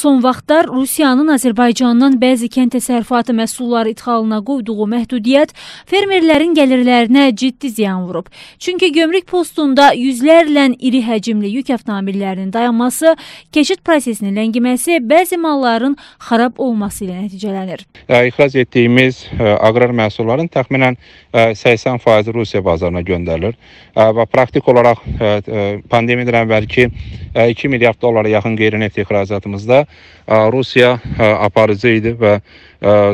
Son vaxtlar Rusiyanın Azərbaycandan bəzi kənd təsərrüfatı məhsulları idxalına qoyduğu məhdudiyyət fermerlərin gəlirlərinə ciddi ziyan vurub. Çünki gömrük postunda yüzlərlə iri həcmli yük avtomobillərinin dayanması, keçid prosesinin ləngiməsi bəzi malların xarab olması ilə nəticələnir. İxrac etdiyimiz aqrar məhsulların təxminən 80% Rusiya bazarına göndərilir və praktik olaraq pandemiyadan əvvəlki 2 milyard dollara yaxın qeyri-neft ixracatımızda Rusiya aparıcı idi və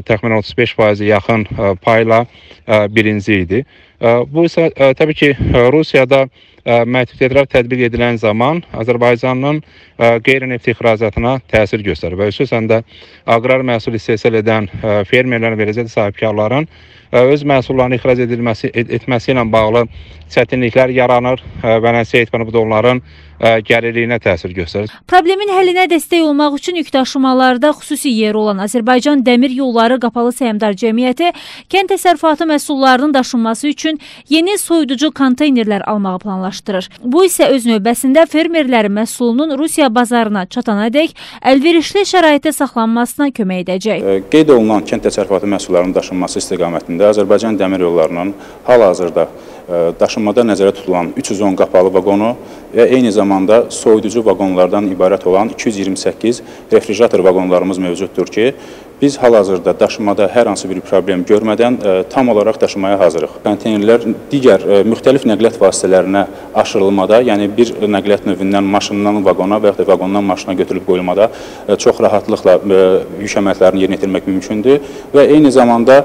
təxminən 35% yaxın payla birinci idi. Bu isə təbii ki Rusiyada məhdudiyyətlər tətbiq edilən zaman Azərbaycanın qeyri-neft ixracatına təsir göstərir və xüsusən də aqrar məhsul istehsal edən fermerlərin və ərzaq sahibkarların öz məhsullarını ixrac etməsi ilə bağlı çətinliklər yaranır və nəticə etməni bu da onların gəlirliyinə təsir göstərir. Problemin həllinə dəstək olmaq üçün yükdaşımalarda xüsusi yeri olan Azərbaycan Demir Yolları Qapalı Səhmdar Cəmiyyəti kənd təsərrüfatı məhsullarının daşınması üçün yeni soyuducu konteynerlər almağı planlaşdırır. Bu isə öz növbəsində fermerlərin məhsulunun Rusiya bazarına çatanadək əlverişli şəraitdə saxlanmasına kömək edəcək. Qeyd olunan kənd təsərrüfatı məhsullarının daşınması istiqamətində Azərbaycan Demir Yollarının hal-hazırda daşınmada nəzərə tutulan 310 qapalı vaqonu və eyni zamanda soyuducu vaqonlardan ibarət olan 228 refrigerator vaqonlarımız mövcuddur ki, biz hal-hazırda daşımada hər hansı bir problem görmədən tam olaraq daşımaya hazırıq. Konteynerlər digər müxtəlif nəqliyyat vasitələrinə aşırılmada, yəni bir nəqliyyat növündən maşından vaqona və ya da vaqondan maşına götürülüb qoyulmada çox rahatlıqla yük əməklərini yerinə yetirmək mümkündür və eyni zamanda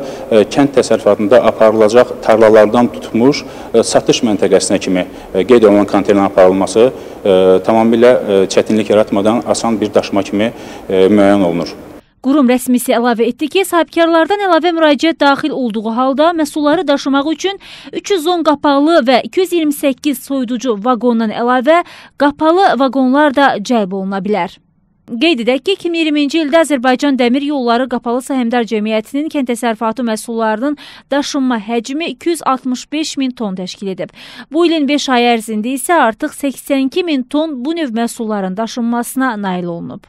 kənd təsərrüfatında aparılacaq tarlalardan tutmuş satış məntəqəsinə kimi qeyd olunan konteynerin aparılması tamamilə çətinlik yaratmadan asan bir daşıma kimi müəyyən olunur. Qurum rəsmisi əlavə etdi ki, sahibkarlardan əlavə müraciət daxil olduğu halda məhsulları daşımaq üçün 310 qapalı və 228 soyuducu vaqondan əlavə qapalı vaqonlar da cəlb oluna bilər. Qeyd edək ki, 2020-ci ildə Azərbaycan Dəmir Yolları Qapalı Səhmdar Cəmiyyətinin kənd təsərrüfatı məhsullarının daşınma həcmi 265 min ton təşkil edib. Bu ilin 5 ay ərzində isə artıq 82 min ton bu növ məhsulların daşınmasına nail olunub.